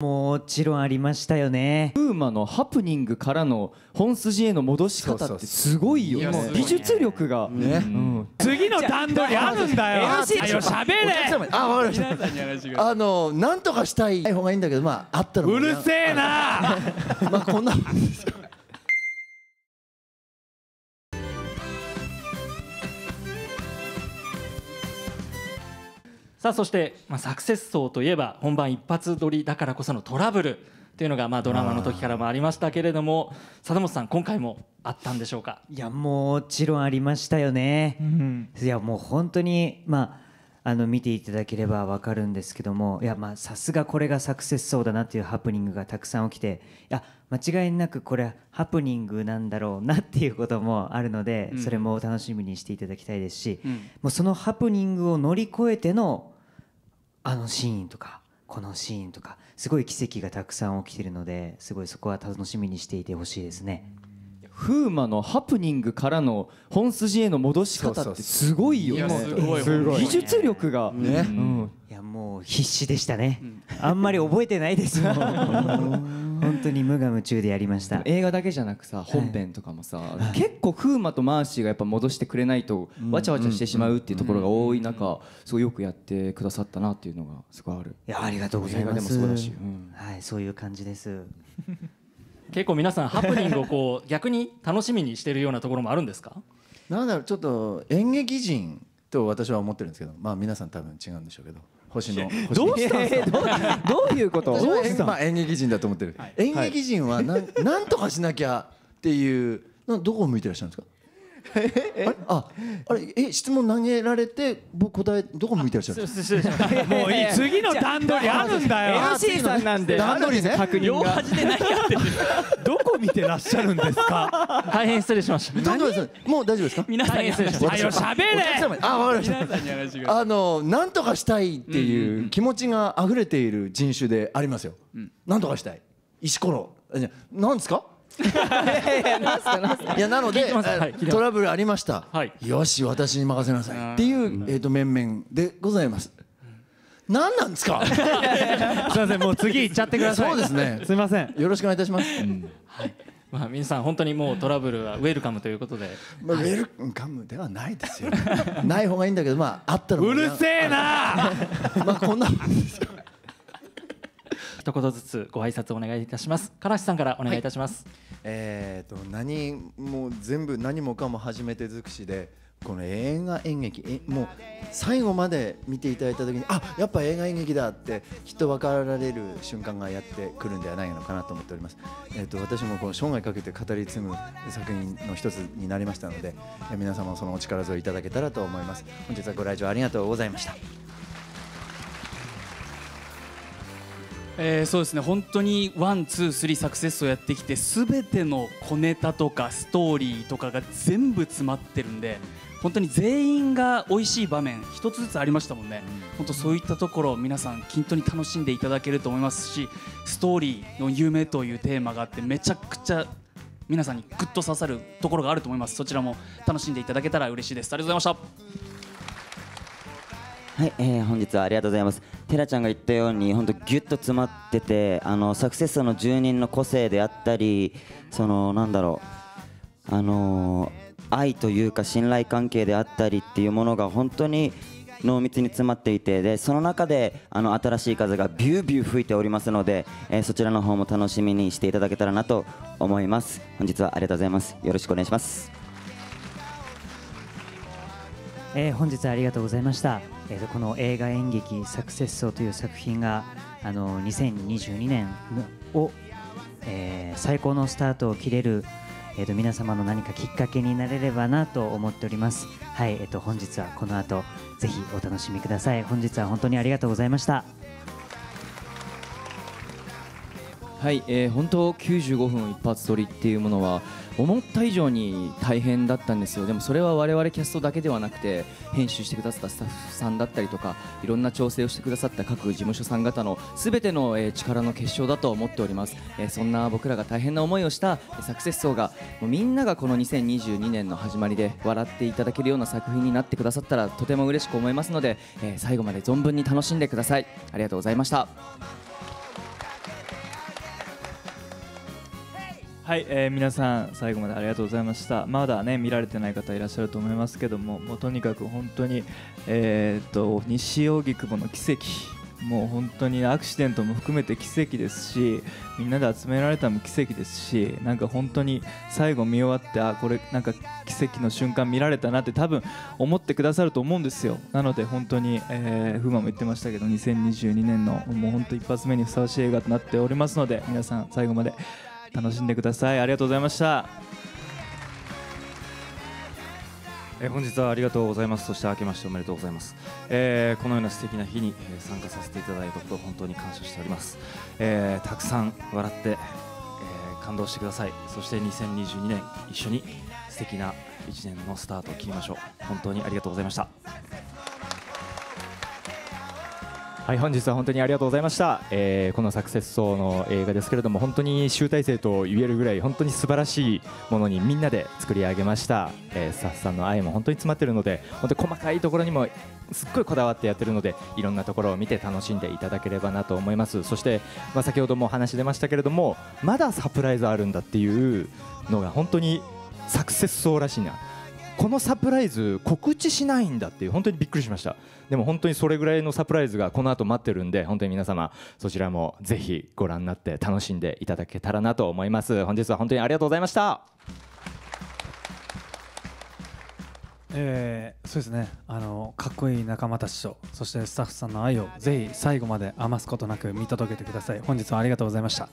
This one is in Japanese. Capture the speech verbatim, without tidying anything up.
もちろんありましたよね。風磨のハプニングからの本筋への戻し方ってすごいよね。技術力がね。次の段取りあるんだよ。喋れ。あ、わかりました。あのなんとかしたい方がいいんだけど、まああったら。うるせえな。まあこんな。さあそして、まあ、サクセス荘といえば本番一発撮りだからこそのトラブルというのが、まあ、ドラマの時からもありましたけれども、貞本さん今回もあったんでしょうか。いやもちろんありましたよね、うん、いやもう本当に、まあ、あの見ていただければ分かるんですけども、いやまあさすがこれがサクセス荘だなというハプニングがたくさん起きて、いや間違いなくこれはハプニングなんだろうなっていうこともあるので、うん、それも楽しみにしていただきたいですし、うん、もうそのハプニングを乗り越えてのあのシーンとかこのシーンとかすごい奇跡がたくさん起きてるので、すごいそこは楽しみにしていてほしいですね。風磨のハプニングからの本筋への戻し方ってすごいよね。技術力がね、うん、いやもう必死でしたね、うん、あんまり覚えてないですよ本当に無我夢中でやりました。映画だけじゃなくさ、本編とかもさ、はい、結構風磨とマーシーがやっぱ戻してくれないとわちゃわちゃしてしまうっていうところが多い中、すごいよくやってくださったなっていうのがすごいある。いやありがとうございます。映画でもそうだし、うん、はいそういう感じです。結構皆さんハプニングをこう逆に楽しみにしてるようなところもあるんですか？なんだろう、ちょっと演劇人と私は思ってるんですけど、まあ皆さん多分違うんでしょうけど。星のどうしたんですか？どういうこと？まあ演劇人だと思ってる。演劇人はなんなんとかしなきゃっていう、どこを向いてらっしゃるんですか？あれえ質問投げられて僕答えどこ向いてらっしゃるんですか？もういい、次の段取りあるんだよ。エムシーさんなんで段取りね。両端で何やってる？どこ見てらっしゃるんですか？大変失礼しました。もう大丈夫ですか？皆さんに失礼しました。喋れ。あ、わかりました。あのなんとかしたいっていう気持ちが溢れている人種でありますよ。なんとかしたい。石ころ。なんですか？いやなのでトラブルありました、よし私に任せなさいっていう面々でございます。何なんですか？すみません、もう次行っちゃってください。そうですね、すみません、よろしくお願いいたします。まあ皆さん本当にもうトラブルはウェルカムということで、ウェルカムではないですよ、ない方がいいんだけど、まああったらうるせえな。まあこんな一言ずつご挨拶お願いいたします。唐橋さんからお願いいたします。はい、えーと何も全部何もかも初めて尽くしで、この映画演劇えもう最後まで見ていただいた時に、あやっぱ映画演劇だってきっと分かられる瞬間がやってくるんではないのかなと思っております。えーと私もこの生涯かけて語り継ぐ作品の一つになりましたので、皆様そのお力添えいただけたらと思います。本日はご来場ありがとうございました。えーそうですね、本当にワン、ツー、スリーサクセスをやってきて、すべての小ネタとかストーリーとかが全部詰まってるんで、本当に全員が美味しい場面一つずつありましたもんね。本当そういったところを皆さん均等に楽しんでいただけると思いますし、ストーリーの夢というテーマがあって、めちゃくちゃ皆さんにぐっと刺さるところがあると思います。そちらも楽しんでいただけたら嬉しいです。ありがとうございました。はい、えー、本日はありがとうございます。テラちゃんが言ったように本当ギュッと詰まってて、あのサクセス荘の住人の個性であったり、そのなんだろう、あのー、愛というか信頼関係であったりっていうものが本当に濃密に詰まっていて、でその中であの新しい風がビュービュー吹いておりますので、えー、そちらの方も楽しみにしていただけたらなと思います。本日はありがとうございます。よろしくお願いします。えー、本日はありがとうございました。えー、この映画演劇サクセス荘という作品があのにせんにじゅうにねんを、えー、最高のスタートを切れる、えー、と皆様の何かきっかけになれればなと思っております。はい、えー、と本日はこの後ぜひお楽しみください。本日は本当にありがとうございました。はい、えー、本当きゅうじゅうごふん一発撮りっていうものは思った以上に大変だったんですよ。でもそれは我々キャストだけではなくて、編集してくださったスタッフさんだったりとか、いろんな調整をしてくださった各事務所さん方の全ての力の結晶だと思っております、えー、そんな僕らが大変な思いをしたサクセス荘が、もうみんながこのにせんにじゅうにねんの始まりで笑っていただけるような作品になってくださったらとても嬉しく思いますので、えー、最後まで存分に楽しんでください。ありがとうございました。はい、えー、皆さん最後までありがとうございました。まだね見られてない方いらっしゃると思いますけども、もうとにかく本当に、えー、と西荻窪の奇跡、もう本当にアクシデントも含めて奇跡ですし、みんなで集められたのも奇跡ですし、なんか本当に最後見終わって、あ、これなんか奇跡の瞬間見られたなって多分思ってくださると思うんですよ。なので本当に、えー、風磨も言ってましたけど、にせんにじゅうにねんのもう本当一発目にふさわしい映画となっておりますので、皆さん最後まで楽しんでください。ありがとうございました。えー、本日はありがとうございます。そして明けましておめでとうございます。えー、このような素敵な日に参加させていただいたことを本当に感謝しております。えー、たくさん笑って、えー、感動してください。そしてにせんにじゅうにねん一緒に素敵ないちねんのスタートを切りましょう。本当にありがとうございました。はい、本日は本当にありがとうございました。えー、このサクセス荘の映画ですけれども、本当に集大成と言えるぐらい本当に素晴らしいものにみんなで作り上げました。えー、スタッフさんの愛も本当に詰まっているので、本当に細かいところにもすっごいこだわってやってるので、いろんなところを見て楽しんでいただければなと思います。そして、まあ、先ほどもお話出ましたけれども、まだサプライズあるんだっていうのが本当にサクセス荘らしいな。このサプライズ告知しないんだっていう、本当にびっくりしました。でも本当にそれぐらいのサプライズがこの後待ってるんで、本当に皆様そちらもぜひご覧になって楽しんでいただけたらなと思います。本日は本当にありがとうございました。えー、そうですね、あのかっこいい仲間たちと、そしてスタッフさんの愛をぜひ最後まで余すことなく見届けてください。本日はありがとうございました。